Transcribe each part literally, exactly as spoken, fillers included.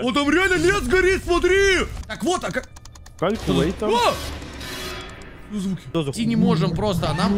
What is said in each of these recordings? Вот там реально лес горит, смотри! Так вот, а как... Калькулейтер. О! Звуки. Идти не можем просто, а нам...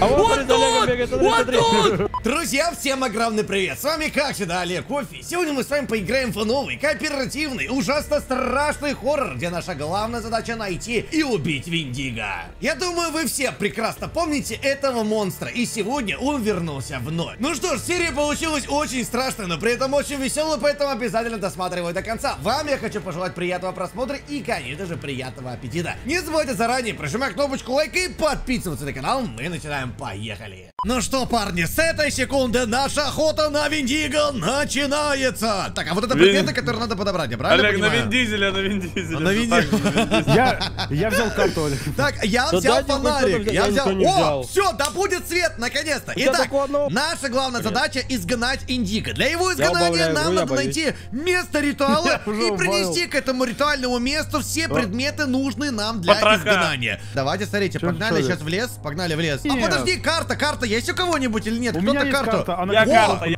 Вот тут! Вот тут! Друзья, всем огромный привет! С вами, как всегда, Олег Кофи. Сегодня мы с вами поиграем в новый, кооперативный, ужасно страшный хоррор, где наша главная задача найти и убить Вендиго. Я думаю, вы все прекрасно помните этого монстра, и сегодня он вернулся вновь. Ну что ж, серия получилась очень страшная, но при этом очень веселая, поэтому обязательно досматривай до конца. Вам я хочу пожелать приятного просмотра и, конечно же, приятного аппетита. Не забывайте заранее прожимать кнопочку лайка и подписываться на канал. Мы начинаем, поехали. Ну что, парни, с этой секунды наша охота на Вендиго начинается. Так, а вот это предметы, Вин... которые надо подобрать, я правильно Олег, понимаю? на Виндизеля, на Виндизеля. На Виндизеля. Я взял карту, Олег. Так, я взял фонарик. Я взял... О, все, да будет свет, наконец-то. Итак, наша главная задача — изгнать Вендиго. Для его изгнания нам надо найти место ритуала и принести к этому ритуальному месту все предметы, нужные нам для изгнания. Давайте, смотрите, погнали сейчас в лес. Погнали в лес. А подожди, карта, карта есть у кого-нибудь или нет? Кто-то карту.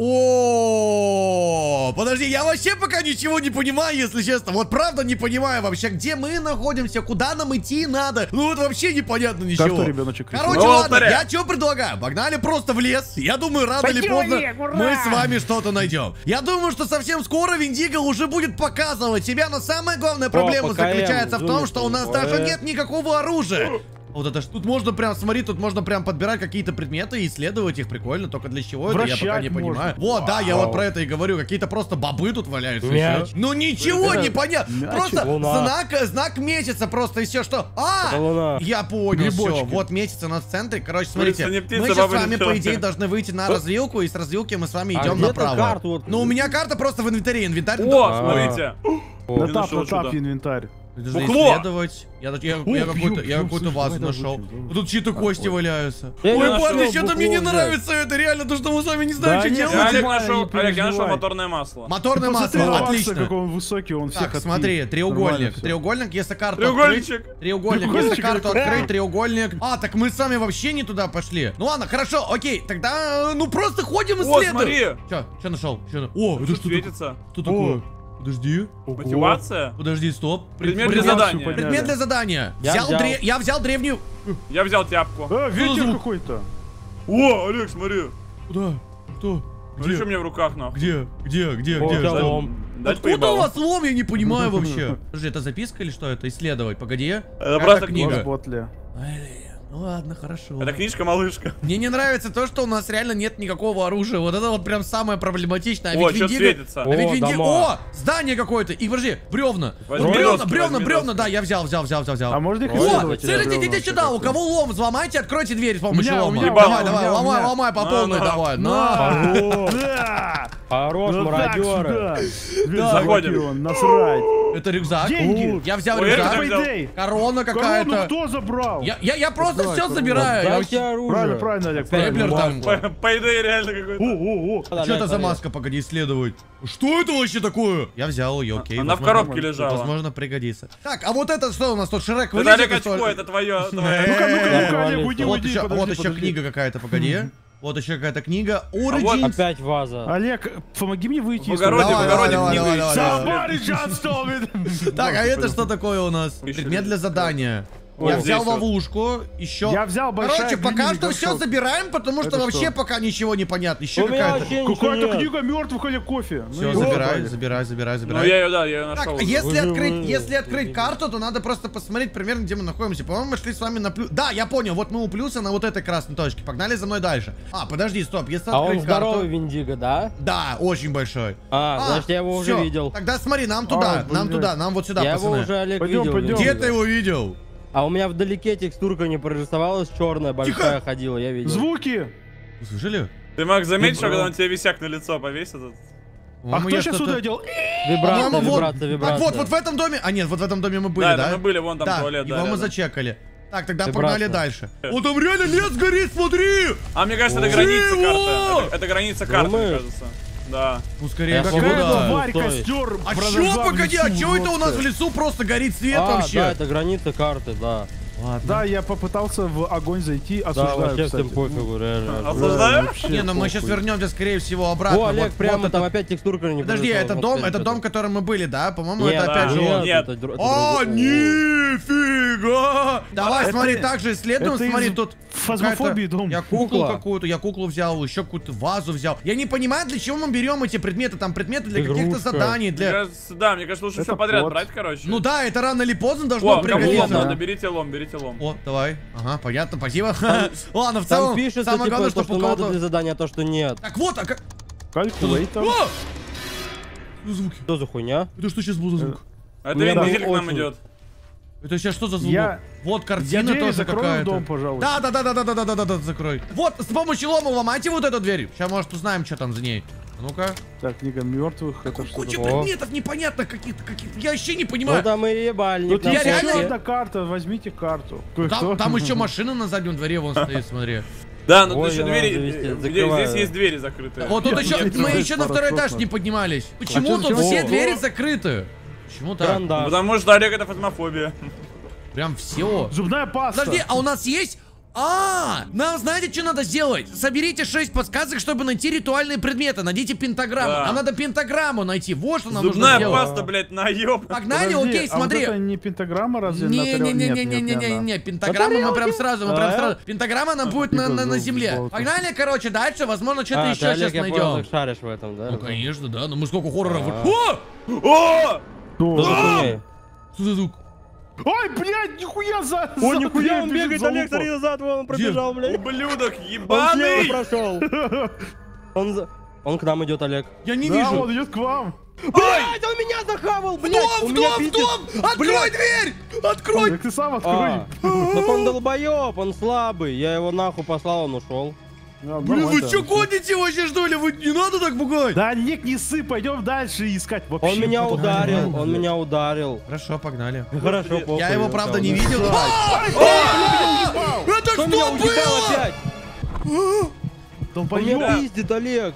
О, подожди, я вообще пока ничего не понимаю, если честно. Вот правда не понимаю вообще, где мы находимся, куда нам идти надо. Ну вот вообще непонятно ничего. Короче, ладно, я что предлагаю? Погнали просто в лес. Я думаю, рано или поздно мы с вами что-то найдем. Я думаю, что совсем скоро Вендиго уже будет показывать себя, но самая главная проблема заключается в том, что у нас даже нет никакого оружия. Вот это ж тут можно прям, смотри, тут можно прям подбирать какие-то предметы и исследовать их, прикольно, только для чего это, я пока не понимаю. Вот, да, я вот про это и говорю, какие-то просто бобы тут валяются. Ну ничего не понятно, просто знак, знак месяца просто и все, что... А, я понял, все, вот месяц у нас в центре, короче, смотрите, мы сейчас с вами, по идее, должны выйти на развилку, и с развилки мы с вами идем направо. Ну у меня карта просто в инвентаре, инвентарь... О, смотрите. На тап, на тап инвентарь. Исследовать. Я, я, я какую-то какую вазу нашел. Тут чьи-то кости валяются. Я Ой, парни, что-то мне не нравится это. Реально, то, что мы с вами не знаем, да, что делать. Я, нашел, я нашел моторное масло. Моторное масло, масло. Отлично. Какой он высокий, он так, всех смотри, отпит. треугольник. Треугольник, если карту Треугольничек. открыть. Треугольник, если карту открыть, треугольник. А, так мы с вами вообще не туда пошли. Ну ладно, хорошо, окей. Тогда, ну просто ходим и следуем. Что нашел? Чё? О, это что светится? Что такое? Подожди. Ого. Мотивация? Подожди, стоп. Предмет, Предмет для задания. Предмет для задания. Я взял, взял. Дре... Я взял древнюю... Я взял тяпку. А, ветер какой-то. О, Олег, смотри. Куда? Что? Где? Что у меня в руках, нахуй? Где? Где? Где? О, где? Да, лом. Откуда поебал. у вас лом? Я не понимаю вообще. Подожди, это записка или что это? Исследовать, погоди. Это просто книга. Ну ладно, хорошо. Это книжка-малышка. Мне не нравится то, что у нас реально нет никакого оружия. Вот это вот прям самое проблематичное. А ведь О, Вендиго... светится. А ведь О, Венди... О, здание какое-то. И подожди, бревна. Возьми бревна, доски, бревна, бревна. Доски. Да, я взял, взял, взял, взял. А можно их О, смотрите, идите сюда. У кого лом, взломайте, откройте дверь с помощью меня, лома. Меня, давай, меня, давай, меня, ломай, меня. ломай по полной, давай. На. Хорош, мародеры. Заходим. Насрать. Это рюкзак. Я взял рюкзак. Корона какая-то. Кто забрал? Я просто все забираю. Правильно, правильно, Олег. Пойдей реально какой-то. Что это за маска, погоди, исследовать. Что это вообще такое? Я взял ее, окей. Она в коробке лежала. Возможно, пригодится. Так, а вот это что у нас тут? Шрек вылез. Это Олег очко, это твое. Ну-ка, ну-ка, уйди, уйди. Вот еще книга какая-то, погоди. Вот еще какая-то книга. Origins. Опять ваза. Олег, помоги мне выйти. В огороде, в огороде книга. Так, а это что такое у нас? Предмет для задания. Ой, я взял ловушку, вот. еще... Я взял Короче, пока что все шок. забираем, потому что это вообще что? пока ничего не понятно. Еще какая-то... Какая-то книга мертвых или кофе. Все, ну, забирай, о, забирай, забирай, забирай. Ну, я ее, да, я ее нашел. Так, если открыть, если открыть карту, то надо просто посмотреть примерно, где мы находимся. По-моему, мы шли с вами на плюс... Да, я понял, вот мы у плюса на вот этой красной точке. Погнали за мной дальше. А, подожди, стоп, если а открыть он карту... здоровый Вендиго, да? Да, очень большой. А, а значит, я его все. уже видел. Тогда смотри, нам туда, а, нам туда, нам вот сюда, я пацаны. его уже, Олег, пойдем, видел. Пойдем, где ты его видел? А у меня вдалеке текстурка не прорисовалась, черная большая Тихо! ходила, я видел. Звуки! Слышали? Ты, Макс, заметишь, что когда он тебе висяк на лицо повесит? А кто сейчас сюда делал? Вибрация, вибрация, вибрация. Так вот, вот в этом доме... А нет, вот в этом доме мы были, да? Да, мы были, вон там туалет, да. Его мы зачекали. Так, тогда погнали дальше. О, там реально лес горит, смотри! А мне кажется, это граница карты. Это граница карты, мне кажется. Да. Пускай я Какая костер. А чё, погоди, а чё это у нас в лесу просто горит свет а, вообще? Да, это граница карты, да. Ладно. Да, я попытался в огонь зайти, осуждаю, да, кстати. Пофигу, реально. Осуждаю? Не, ну мы сейчас вернемся, скорее всего, обратно. О, Олег, вот, прямо вот там это... опять текстурка не... Подожди, это дом, это дом, в котором мы были, да? По-моему, это да, опять же он. Нет. Это, это, это О, нифига! Давай, это, смотри, так же исследуем, смотри, из... тут... Фасмофобии дом. Я куклу какую-то, я куклу взял, еще какую-то вазу взял. Я не понимаю, для чего мы берем эти предметы, там предметы для каких-то заданий, для... Да, мне кажется, лучше все подряд брать, короче. Ну да, это рано или поздно должно пригодиться. Берите лом, берите. Лом. О, давай. Ага, понятно, спасибо. Там, ладно, в целом, пишется, самое главное, типа, что, что надо для задания, а то, что нет. Так вот, а как... Калькулейтор. О! Звуки. Что за хуйня? Это что сейчас был за звук? Это вентиль к нам идет. Это сейчас что за звук? Я... Вот картина я тоже какая-то. Да, да, да, да, да, да, да, да, да, да, закрой. Вот, с помощью лома ломайте вот эту дверь. Сейчас, может, узнаем, что там за ней. Ну-ка. Так, книга мертвых. Это куча предметов непонятных каких-то, каких-то. Я вообще не понимаю. Ну там и ебальник. Я реально... Это карта, возьмите карту. Там, там еще машина на заднем дворе вон стоит, смотри. Да, но тут еще двери, здесь есть двери закрытые. Вот тут еще, мы еще на второй этаж не поднимались. Почему тут все двери закрыты? Почему так? Потому что, Олег, это фасмофобия. Прям все. Зубная паста. Подожди, а у нас есть... А, нам знаете, что надо сделать? Соберите шесть подсказок, чтобы найти ритуальные предметы. Найдите пентаграмму. Да. Нам надо пентаграмму найти. Вот что нам нужно сделать. Зубная паста, блядь, наёб. Погнали, окей, а смотри. Вот это не пентаграмма разве? Не, не, не, не, не, не, не, не, не. Пентаграмма мы прям сразу, мы прям сразу. Пентаграмма она будет на, на, на земле. Погнали, короче, дальше. Возможно, что-то а, еще сейчас найдем. Шаришь в этом, да? Ну конечно, да. Но мы сколько хорроров. О! О! Что за звук? Ой, блядь, нихуя за... О, за... нихуя, он бегает, Олег, смотри, зад он пробежал, блядь. Ублюдок, ебаный! Он прошел. Он, за... он к нам идет, Олег. Я не да, вижу. Он идет к вам. Блядь, он меня захавал, блядь. В дом, в дом, в дом! Открой дверь! Открой! Так ты сам открой. Так он долбоеб, он слабый. Я его нахуй послал, он ушел. Блин, вы что гоните вообще, что ли? Вы не надо так пугать. Да, Олег, не сып, пойдем дальше искать. Он меня ударил, он меня ударил. Хорошо, погнали. Хорошо, похуй. Я его, правда, не видел. Это что было? Долбоёб пиздит, Олег.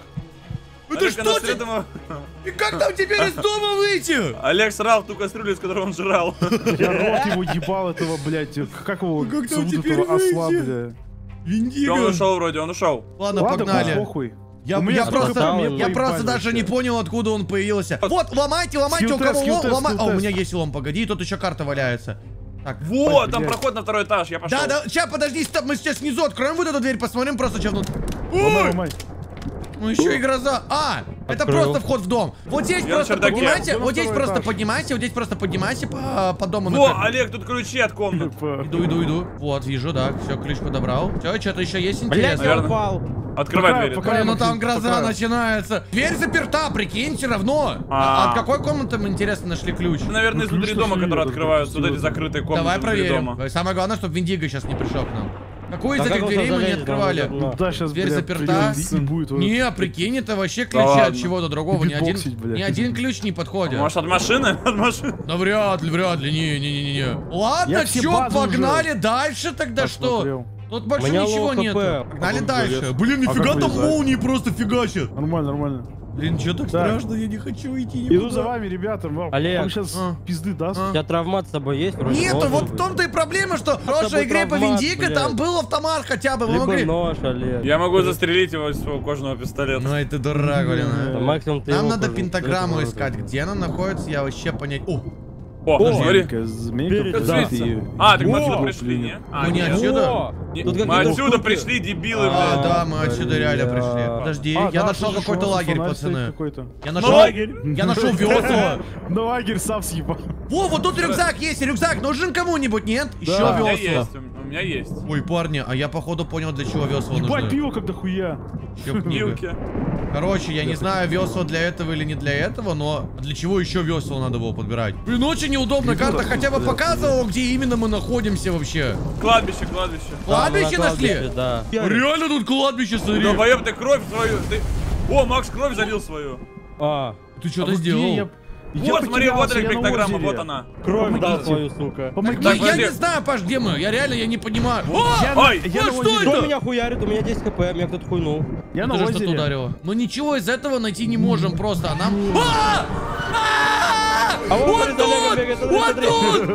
Это что ты? И как там теперь из дома выйти? Олег срал ту кастрюлю, из которой он жрал. Я рот его ебал, этого, блядь. Как его? Как там теперь выйти? Вендиго. Он ушел вроде, он ушел. Ладно, Ладно погнали. Я, я просто, я просто даже не понял, откуда он появился. Вот, ломайте, ломайте, у кого лом, ломай. А, у меня есть лом, погоди, тут еще карта валяется. Так, вот, блядь. Там проход на второй этаж, я пошел. Да, да, сейчас, подожди, стоп, мы сейчас внизу откроем вот эту дверь, посмотрим просто, что внутри. Ну еще и гроза. А, это Открыл. просто вход в дом. Вот здесь я просто поднимайся, вот здесь просто этаж. поднимайся, вот здесь просто поднимайся по, по дому. О, на... Олег, тут ключи от комнаты. Иду, иду, иду. Вот, вижу, да, все, ключ подобрал. Все, что-то еще есть интересное. Блядь, я упал. Открывай пока, дверь. Пока, пока, ну там гроза пока. начинается. Дверь заперта, прикинь, все равно. А, -а, а от какой комнаты мы, интересно, нашли ключ? Наверное, ну, изнутри дома, которые открываются, вот эти закрытые комнаты. Давай проверим. Дома. Самое главное, чтобы Вендиго сейчас не пришел к нам. Какую из этих дверей мы не открывали? Ну, да, сейчас, дверь блядь, заперта. Не, будет, не, прикинь, это вообще ключи да, от чего-то другого. Ни один, ни один ключ не подходит. Может, от машины? От машины? Да вряд ли, вряд ли. Не-не-не-не. Ладно, чё, погнали уже. Дальше тогда Посмотрел. что? Тут больше Меня ничего нет. Погнали дальше. Блин, нифига а там молнии просто фигачат. Нормально, нормально. Блин, что так да. страшно? Я не хочу идти. Иду за вами, ребята. Вам сейчас а? пизды даст. У тебя травмат с собой есть? Нет, вот в том-то и проблема, что в прошлой игре по Вендиго там был автомат хотя бы. Могли... Нож, я могу застрелить его из своего кожаного пистолета. Ну и ты дурак, блин. Нам надо пентаграмму искать. Где она находится, я вообще понять... О! О, смотри. А, так мы отсюда пришли, не? Ну не отсюда. Мы отсюда пришли, дебилы, блядь. А, да, мы отсюда реально пришли. Подожди, я нашел какой-то лагерь, пацаны. Я нашел лагерь. Я нашел весла. На лагерь сам съебал. О, вот тут рюкзак есть, рюкзак нужен кому-нибудь, нет? Еще весла. У меня есть. Ой, парни, а я походу понял, для чего весла нужны. Ебать, пиво как дохуя. Короче, я не знаю, весла для этого или не для этого, но для чего еще весла надо было подбирать? Блин, очень неудобно. Карта хотя бы показывала, где именно мы находимся вообще. Кладбище, кладбище. Кладбище нашли? Да. Реально тут кладбище, смотри. Да, боем ты кровь свою. О, Макс кровь залил свою. А, ты что-то сделал? Вот, смотри, вот эта пентаграмма, вот она. Кровь дал свою, сука. Я не знаю, Паш, где мы. Я реально, я не понимаю. Ой, что это? Меня хуярит, у меня десять хп, меня кто-то хуйнул. Я на озере. Мы ничего из этого найти не можем просто, а нам... А вот тут! Вот тут!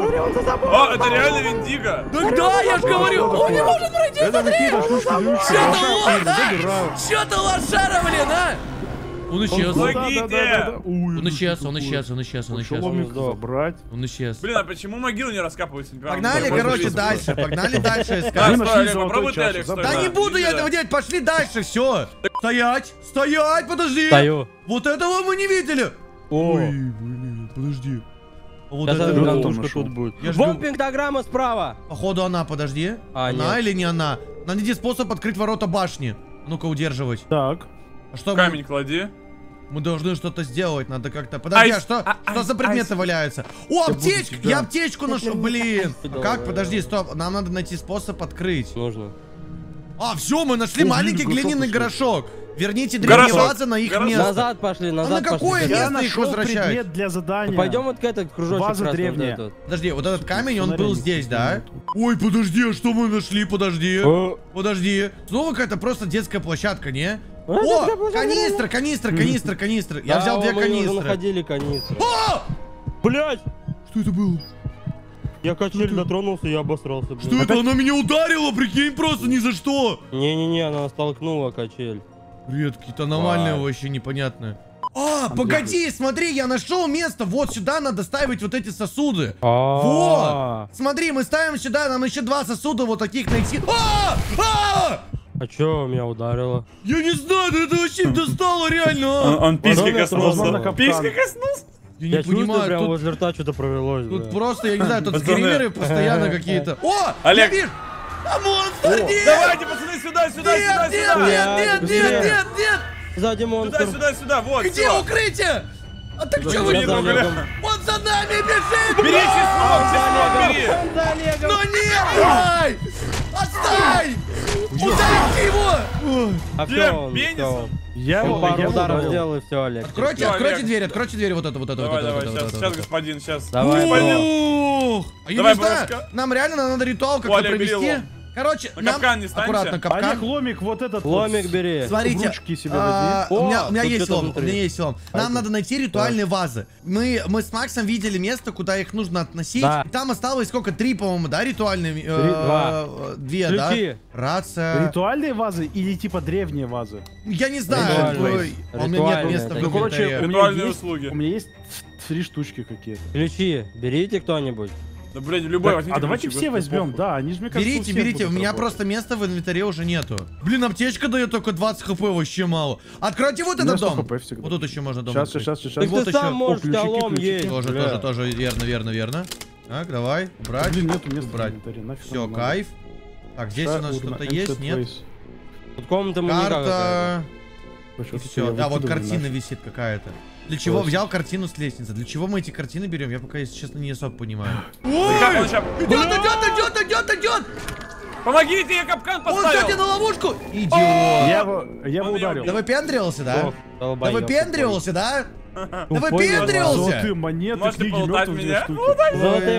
О, это реально Вендиго! Да, я же говорю! Он не может пройти, смотри! Чё-то лошара, блин, а! Он исчез. Он исчез, он исчез, он исчез, он исчез. Он исчез. Блин, а почему могилу не раскапывается? Погнали, короче, дальше. Погнали дальше искать. Да не буду я этого делать, пошли дальше, все. Стоять, стоять, подожди. Вот этого мы не видели. Ой, блин, подожди. Вот это грантушка тут будет. Вот пентаграмма справа. Походу она, подожди. Она или не она? Надо найти способ открыть ворота башни. Ну-ка удерживать. Так. Что камень мы... клади. Мы должны что-то сделать, надо как-то... Подожди, а что, а, что а, за предметы а, валяются? О, аптечка! Я аптечку нашел, блин! А как? Подожди, стоп, нам надо найти способ открыть. Сложно. А, все, мы нашли О, маленький глиняный горошок. Верните древние вазы на их горошок. место. Назад пошли, назад а на какое пошли. место я их возвращают? Предмет для задания. Ну, пойдем вот к этому кружочку. Ваза древняя. Вот подожди, вот этот камень, он был здесь, да? Ой, подожди, что мы нашли? Подожди. Подожди. Снова какая-то просто детская площадка, не? О, канистра, канистра, канистра, канистра. Я взял две канистры. Мы находили канистры. Блять! Что это было? Я качель дотронулся, я обосрался. Что это? Она меня ударила, прикинь, просто ни за что. Не-не-не, она столкнула качель. Привет, какие-то аномальные вообще непонятные. А, погоди, смотри, я нашел место. Вот сюда надо ставить вот эти сосуды. Вот. Смотри, мы ставим сюда, нам еще два сосуда вот таких найти. А! А чё меня ударило? Я не знаю, да это вообще достало реально, а! Он, он письки коснулся. Письки коснулся. Я, я не чувствую, понимаю, прям тут... возле рта что-то провелось. Тут да. просто, я не знаю, тут скримеры постоянно какие-то. О, Олег! Я вижу! А монстр, О, нет! Давайте, пацаны, сюда, сюда, нет, сюда, нет, сюда! Нет, нет, нет, нет, нет, нет! Сзади монстр. Сюда, сюда, сюда, вот! Где все. укрытие? А так чё вы не думали? Он за нами бежит! Бери чеснок, чеснок, бери! Ну нет! Отстай! Ударите его! А все, пенис? Я его пару ударов сделаю, все, Олег. Откройте, откройте дверь, откройте дверь, вот это, вот это, вот это. Сейчас, господин, сейчас. Давай, ух! Давай, броска. Нам реально надо ритуал как-то провести. Короче, на капкан не станьте. Аккуратно, капкан. Олег, ломик вот этот. Ломик бери. Смотрите, а, О, у, меня, у меня есть лом, внутри. у меня есть лом. Нам а надо найти ритуальные да. вазы. Мы, мы с Максом видели место, куда их нужно относить. Да. И там осталось сколько? Три, по-моему, да, ритуальные? Три, э, две, Ключи. да? Рация. Ритуальные вазы или типа древние вазы? Я не знаю. Ритуальные. У меня нет места. Ну, короче, у меня, есть, услуги. у меня есть три штучки какие-то. Ключи, берите кто-нибудь. Да, блядь, любой, так, а давайте все возьмем, похуй. да, они же мне кажется, Берите, берите, у меня работать. просто места в инвентаре уже нету. Блин, аптечка дает только двадцать хп, вообще мало. Откройте вот этот дом. Вот тут еще можно дом. Сейчас, сейчас, сейчас, сейчас. Вот ты еще. сам можешь О, ключики, ключики. Есть. Тоже, Бля. тоже, тоже, верно, верно, верно. Так, давай, брать. Блин, нету места брать. Все, кайф. Так, здесь Шар, у нас что-то есть, нет? Тут комната мы Карта... Все, все да, вот картина наш. висит какая-то. Для чего взял картину с лестницы? Для чего мы эти картины берем? Я пока, если честно, не особо понимаю. Идет, идет, идет, идет, идет! Помогите, я капкан поставил! Он, кстати, на ловушку! Идиот! Я его, я его ударил. Да выпендривался, да? Да выпендривался, да? Да выпендривался! Золотые монеты, Золотые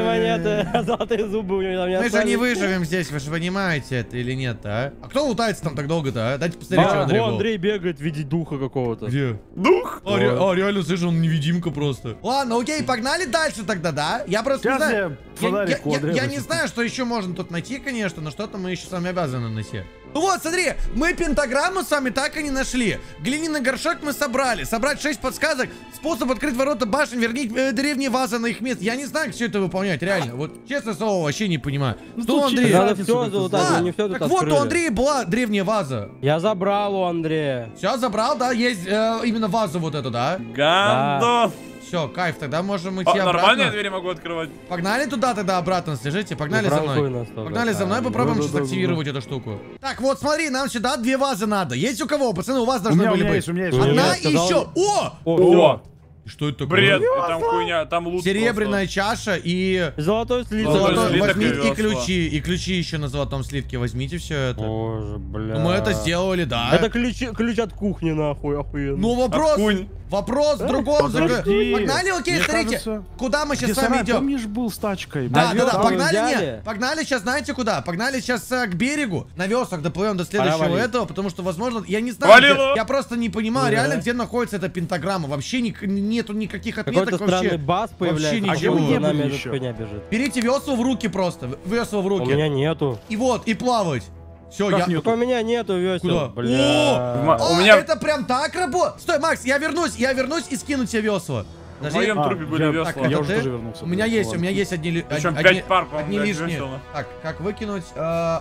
монеты, золотые зубы у него. Мы же не выживем здесь, вы же понимаете это или нет, а? А кто лутается там так долго-то, а? Дайте посмотреть, что Андрей был. Андрей бегает, видит духа какого-то. Где? Дух? А, реально, слышишь, он невидимка просто. Ладно, окей, погнали дальше тогда, да? Я просто не знаю... Я не знаю, что еще можно тут найти, конечно, но что-то мы еще сами обязаны найти. Вот, смотри, мы пентаграмму с вами так и не нашли. Глиняный горшок мы собрали. Собрать шесть подсказок. Способ открыть ворота башен, вернить э, древние вазы на их место. Я не знаю, как все это выполнять, реально. Вот, честное слово, вообще не понимаю. Ну, что, Андрей? Надо все золотая, а, не все тут так открыли. Вот у Андрея была древняя ваза. Я забрал у Андрея. Все, забрал, да, есть э, именно вазу вот эту, да? Гандов. Да. Все, кайф, тогда можем идти О, обратно. Нормальные двери могу открывать. Погнали туда тогда обратно, слежите, погнали за мной. Погнали за мной, попробуем сейчас активировать эту штуку. Так, вот смотри, нам сюда две вазы надо. Есть у кого? Пацаны, у вас должны были быть. Одна и еще. О! О! Что это такое? Бред, там хуйня, там лут. Серебряная чаша и... Золотой слиток. Возьмите и ключи, и ключи еще на золотом слитке. Возьмите все это. Боже, бля. Мы это сделали, да. Это ключ от кухни, нахуй, охуенно. Ну вопрос... Вопрос в другом. Погнали, окей, смотрите, куда мы сейчас с вами идем? Помнишь, был с тачкой. Да, да, да, погнали, нет, погнали сейчас, знаете куда? Погнали сейчас к берегу, на весах доплывем до следующего этого, потому что, возможно, я не знаю, я просто не понимаю реально, где находится эта пентаграмма, вообще не нету никаких отметок вообще. Бас вообще ничего. А ничего. Берите весла в руки просто. Весла в руки. У меня нету. И вот, и плавать. Все, я... Нету? У меня нету весел. Бля. О, у меня... это прям так работает. Стой, Макс, я вернусь, я вернусь и скину тебе весла. В моем трубе были весла. Я уже тоже вернулся. У меня есть, у меня есть одни лишние. Так, как выкинуть?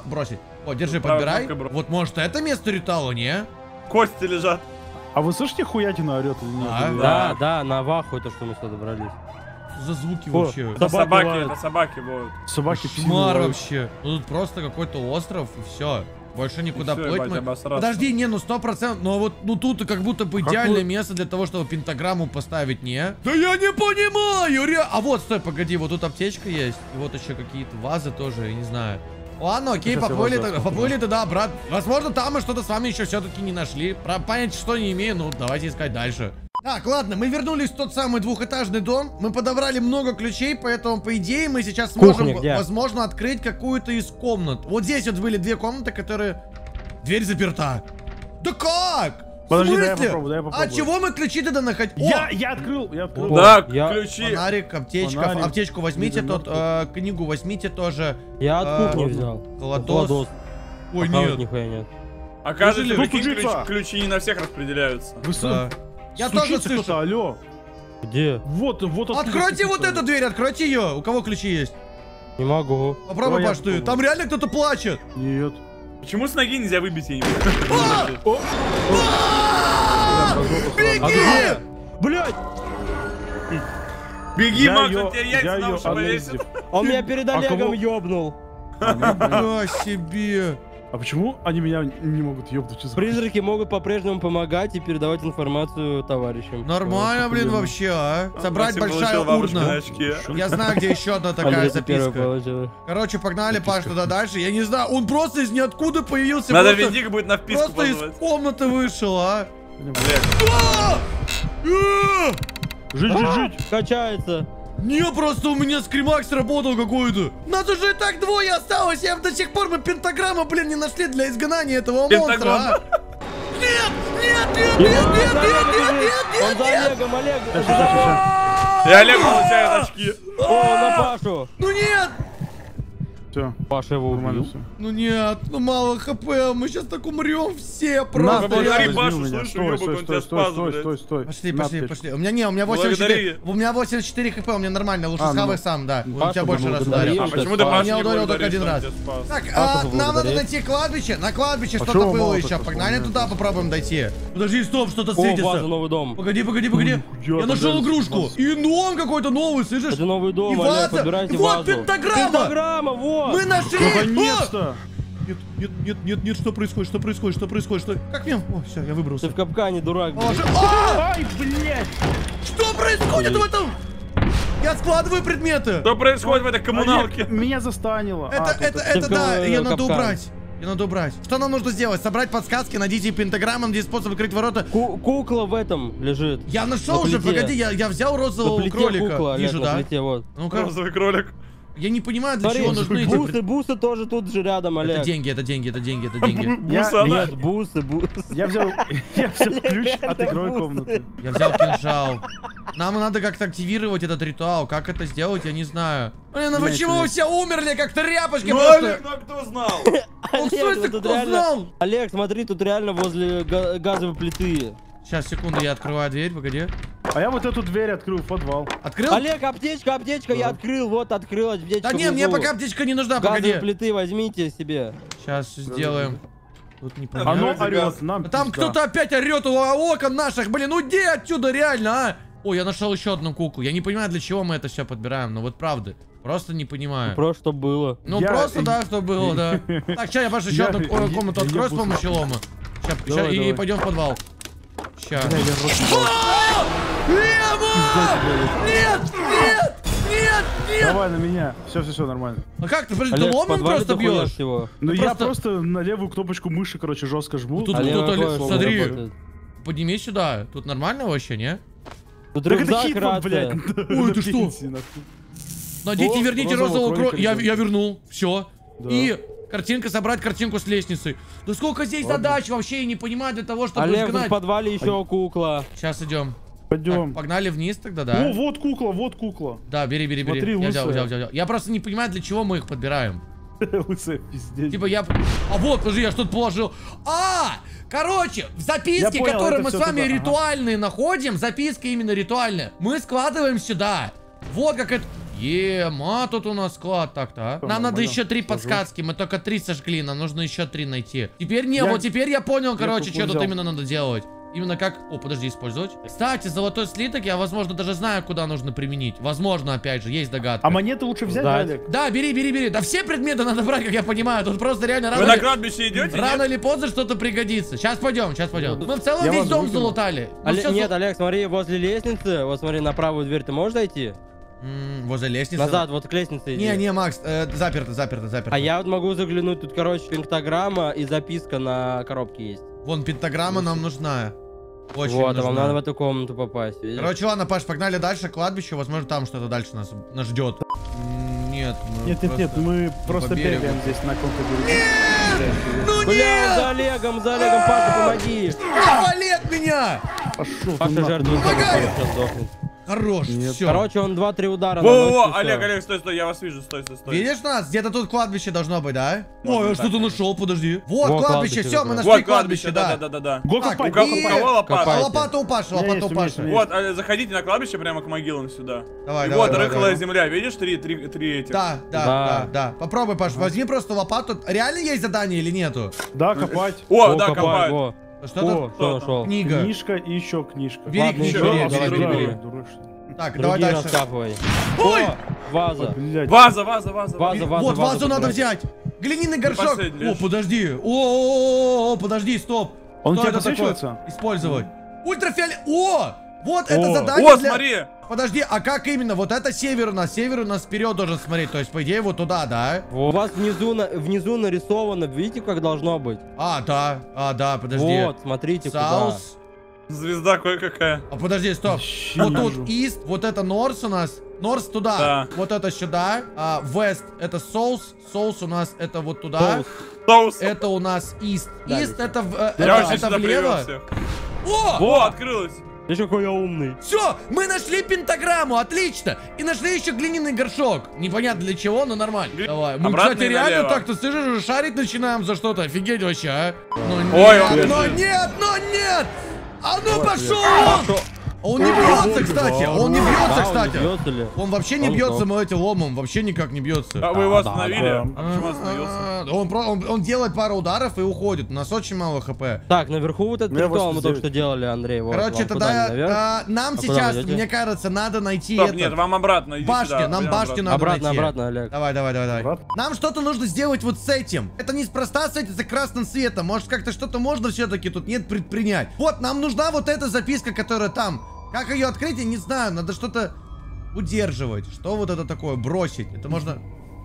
Бросить. О, держи, подбирай. Вот может это место ритуала, не? Кости лежат. А вы слышите, хуятина орет или нет? Да, да, на ваху это что мы сюда добрались. За звуки вообще. Это собаки, это собаки будут. Собаки пьют. Шмар вообще. Тут просто какой-то остров и все. Больше никуда плыть мы. Подожди, не, ну сто процентов, но вот ну тут как будто бы идеальное место для того, чтобы пентаграмму поставить, не? Да я не понимаю, ре... А вот, стой, погоди, вот тут аптечка есть. И вот еще какие-то вазы тоже, я не знаю. Ладно, окей, поплыли тогда, поплыли тогда обратно. Возможно, там мы что-то с вами еще все-таки не нашли. Понять, что не имею, ну давайте искать дальше. Так, ладно, мы вернулись в тот самый двухэтажный дом. Мы подобрали много ключей, поэтому, по идее, мы сейчас сможем, кухня, возможно, открыть какую-то из комнат. Вот здесь вот были две комнаты, которые... Дверь заперта. Да как? Подожди, дай я попробую, дай я попробую. А чего мы ключи тогда находим? Я, я открыл, я открыл. Да, я... ключи. Фонарик, аптечка. Фонарик. Аптечку возьмите, Фонарик. Тот, э, книгу возьмите тоже. Я от кухни э, взял. Колотос. Колотос. Ой, нет. Нихуя нет. Оказывается, ключи, ключи не на всех распределяются. Вы да. Я Стучится тоже слышу. Алло. Где? Вот, вот. Откройте вот эту дверь, откройте ее. У кого ключи есть? Не могу. Попробуй, Паш, ты. Там реально кто-то плачет. Нет. Почему с ноги нельзя выбить? Я не могу. Беги! Блять! Беги, Макс, у тебя яйца на уши повесит. Он меня перед Олегом ёбнул. На себе. А почему они меня не могут ёбнуть? Призраки могут по-прежнему помогать и передавать информацию товарищам. Нормально, блин, вообще, а? Собрать большая урна. Я знаю, где еще одна такая записка. Короче, погнали, Паш, туда дальше. Я не знаю, он просто из ниоткуда появился. Надо Вендиго будет на вписку. Просто из комнаты вышел, а? Жить, жить, жить. Качается. Не, просто у меня скримак сработал какой-то. Нас уже и так двое осталось. Я до сих пор мы пентаграмму, блин, не нашли для изгнания этого монстра. Нет, нет, нет, нет, нет, нет, нет, нет, нет. Олегом, Олегом. Я Олегу получаю очки. О, на Пашу. Ну нет. Все, Паша его убил. Ну нет, ну мало хп, мы сейчас так умрем все просто. Благодари Пашу, слышу, ёбок, он тебя спас, блядь. Стой, стой, стой. Пошли, пошли, пошли. У меня не, у меня восемьдесят четыре хп, у меня нормально, лучше схавай сам, да. У тебя больше раз ударил. А почему ты Пашу не ударил только один раз? Так, нам надо найти кладбище, на кладбище что-то было еще. Погнали туда, попробуем дойти. Подожди, стоп, что-то светится. Погоди, погоди, погоди. Я нашел игрушку. И дом какой-то новый, слышишь? Это новый дом, Олег, подбирайте вазу. Вот пентаграмма, вот. Мы нашли! Наконец-то! Нет, нет, нет, нет, нет, что происходит, что происходит, что происходит, что... Как мем? О, все, я выбрался. Ты в капкане, дурак. Ай, блядь! Что происходит в этом? Я складываю предметы. Что происходит в этой коммуналке? Меня застанило. Это, это, это, да, ее надо убрать. Ее надо убрать. Что нам нужно сделать? Собрать подсказки, найдите пентаграммам, где способ открыть ворота. Кукла в этом лежит. Я нашел уже, погоди, я взял розового кролика. Вижу, да? Ну-ка. Розовый кролик. Я не понимаю, для чего нужны эти... Бусы, бусы тоже тут же рядом, Олег. Это деньги, это деньги, это деньги, это деньги. Нет, бусы, бусы. Я взял ключ от игровой комнаты. Я взял кинжал. Нам надо как-то активировать этот ритуал. Как это сделать, я не знаю. Блин, ну почему вы все умерли, как тряпочки просто? Ну, кто знал? Кто знал? Олег, смотри, тут реально возле газовой плиты. Сейчас, секунду, я открываю дверь, погоди. А я вот эту дверь открыл в подвал. Открыл? Олег, аптечка, аптечка, да. Я открыл, вот открыл аптечку. Да не, мне пока аптечка не нужна, погоди. Газовые плиты возьмите себе. Сейчас сделаем. Тут не понятно. Оно орёт, нам пизда. Там кто-то опять орёт у окон наших, блин, уйди отсюда реально, а. О, я нашел еще одну куклу. Я не понимаю, для чего мы это все подбираем, но вот правда. Просто не понимаю. Ну, просто что было. Ну я... просто да, что было, да. Так, сейчас я, Паша, еще одну комнату открою с помощью лома. Сейчас, и пойдем в подвал. Сейчас. Лево! Нет! Нет! Нет! Нет! Давай на меня. Все, все, все нормально. А как ты, блин, ломом просто бьешь? Ну просто... я просто на левую кнопочку мыши, короче, жестко жму. Тут кто-то, смотри, подними сюда. Тут нормально вообще, не? Тут рюкзак, блядь. Ой, ты что? Найдите, верните розового кролика. Я вернул. Все. И... Картинка, собрать картинку с лестницей. Да сколько здесь задач вообще, я не понимаю, для того, чтобы Олег, изгнать. В подвале еще кукла. Сейчас идем. Пойдем. Так, погнали вниз тогда, да. О, вот кукла, вот кукла. Да, бери, бери, бери. Смотри, я взял, взял, взял. Я просто не понимаю, для чего мы их подбираем. Лысая пиздец. Типа я... А вот, подожди, я что-то положил. А! Короче, в записке, которую мы с вами ритуальные находим, записка именно ритуальная, мы складываем сюда. Вот как это... Ема, тут у нас склад так-то, а? Нам надо еще три подсказки, мы только три сожгли, нам нужно еще три найти. Теперь не, вот теперь я понял, короче, что тут именно надо делать. Именно как... О, подожди, использовать. Кстати, золотой слиток, я, возможно, даже знаю, куда нужно применить. Возможно, опять же, есть догадка. А монеты лучше взять, да, Олег? Да, бери, бери, бери. Да все предметы надо брать, как я понимаю. Тут просто реально рано... Вы на кладбище идете? Рано или поздно что-то пригодится. Сейчас пойдем, сейчас пойдем. Мы в целом весь дом залутали. Нет, Олег, смотри, возле лестницы, вот смотри, на правую дверь ты можешь зайти? Возле лестницы. Назад, вот к лестнице. Не, не, Макс, э, заперто, заперто, заперто. А я вот могу заглянуть, тут, короче, пентаграмма и записка на коробке есть. Вон, пентаграмма нам нужна. Очень вот, нужна. Вам надо в эту комнату попасть. Видишь? Короче, ладно, Паш, погнали дальше, кладбище, возможно, там что-то дальше нас, нас ждет. Нет, нет, нет, нет, мы просто бегаем здесь на каком-то берегу. Ну нет! Бля, за Олегом, за Олегом, Паша, помоги! Валет меня! Пошел, Паша, жертву сдохнет. Хорош, все. Короче, он два-три удара. Во-во-во, Олег, Олег, стой, стой, я вас вижу, стой, стой, стой. Видишь нас? Где-то тут кладбище должно быть, да? Ой, я что-то нашел, подожди. Вот, вот кладбище, все, мы нашли вот кладбище, да. Да, да, да, да. У кого лопата? Лопата у Паши, лопата у Паши. Вот, заходите на кладбище прямо к могилам сюда. Давай, давай. Вот, рыхлая земля, видишь, три, три, три этих. Да, да, да, да. Попробуй, Паш, возьми просто лопату. Реально есть задание или нету? Да, копать. О, да, копать. Что-то что что книга. Книжка и еще книжка. Бери Ладно, книжку, бери, бери, бери, бери, бери. Так, давай дальше. Раскапывай. Ой! О, ваза. О, ваза, ваза, ваза, ваза. Ваза, вот вазу, вазу надо взять. Глиняный горшок. О, подожди. О, о, о, о, подожди, стоп. Он что это такое? Использовать. Ультрафиолет. О, вот о. Это задание. О, для... смотри. Подожди, а как именно? Вот это север у нас, север у нас вперед должен смотреть, то есть по идее вот туда, да? Вот. У вас внизу, на, внизу нарисовано, видите, как должно быть? А, да, а, да, подожди. Вот, смотрите, Саус. Куда. Звезда кое-какая. А подожди, стоп. Щи вот ножу. Тут Ист, вот это Норс у нас, Норс туда, да. Вот это сюда, а Вест это Соус, Соус у нас это вот туда. Соус. Это у нас Ист. Да, Ист это, это, это влево. О! О, открылось. Ты какой я умный. Все, мы нашли пентаграмму, отлично. И нашли еще глиняный горшок. Непонятно для чего, но нормально. Гли... Давай. Мы, обратно кстати, реально так-то слышишь, шарить начинаем за что-то. Офигеть вообще, а. Ну нет, но нет, но нет. А ну пошел! Он не бьется, кстати. Он не бьется, кстати. Он вообще не бьется, мы этим ломом. Вообще никак не бьется. А вы его остановили? А почему остановился? Он делает пару ударов и уходит. У нас очень мало хп. Так, наверху вот этот ритуал мы только что делали, Андрей. Короче, тогда нам сейчас, мне кажется, надо найти это. Нет, вам обратно. Башня, нам башню надо найти. Обратно, обратно, Олег. Давай, давай, давай, давай. Нам что-то нужно сделать вот с этим. Это неспроста светится красным цветом. Может, как-то что-то можно все-таки тут нет предпринять. Вот, нам нужна вот эта записка, которая там. Как ее открыть, я не знаю. Надо что-то удерживать. Что вот это такое? Бросить. Это можно...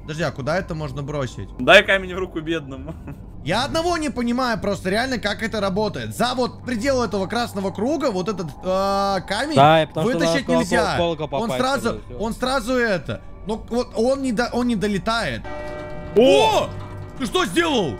Подожди, а куда это можно бросить? Дай камень в руку бедному. Я одного не понимаю просто реально, как это работает. За вот пределы этого красного круга вот этот э, камень да, вытащить нельзя. Он сразу... Он сразу это... Ну вот он не, до, он не долетает. О! О! Ты что сделал?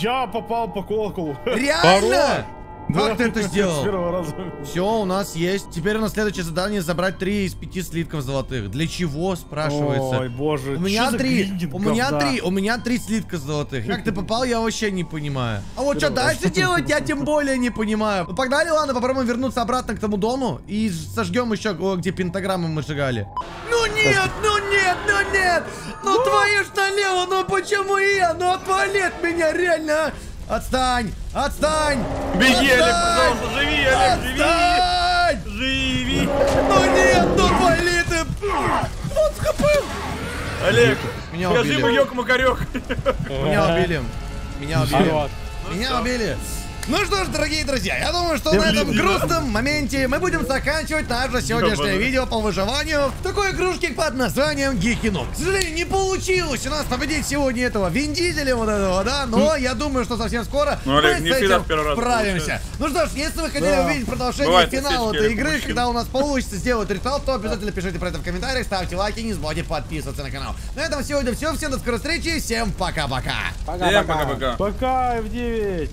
Я попал по колоколу. Реально? Как ты это сделал? Все, у нас есть. Теперь на следующее задание забрать три из пяти слитков золотых. Для чего, спрашивается? Ой, боже. У меня три. У меня три. У меня три слитка золотых. Как ты попал, я вообще не понимаю. А вот что дальше делать, я тем более не понимаю. Ну погнали, ладно, попробуем вернуться обратно к тому дому и сожгем еще, где пентаграммы мы сжигали. Ну нет, ну нет, ну нет. Ну твою ж налево, ну почему я? Ну отвали от меня, реально. Отстань! Отстань! Беги, Олег, пожалуйста, живи, Олег, живи! Отстань! Живи! Ну нет, ну вали ты! Вот хп! Олег, меня скажи муёк-макарёк! Меня убили! Меня убили! Меня убили! Ну что ж, дорогие друзья, я думаю, что на этом грустном моменте мы будем заканчивать наше сегодняшнее видео по выживанию в такой игрушке под названием Gehinnom. К сожалению, не получилось у нас победить сегодня этого Вендизеля, вот этого, да, но я думаю, что совсем скоро мы с этим справимся. Ну что ж, если вы хотели увидеть продолжение финала этой игры, когда у нас получится сделать ритуал, то обязательно пишите про это в комментариях, ставьте лайки, не забывайте подписываться на канал. На этом сегодня все, всем до скорой встречи, всем пока-пока. Пока-пока. Пока, Евгений.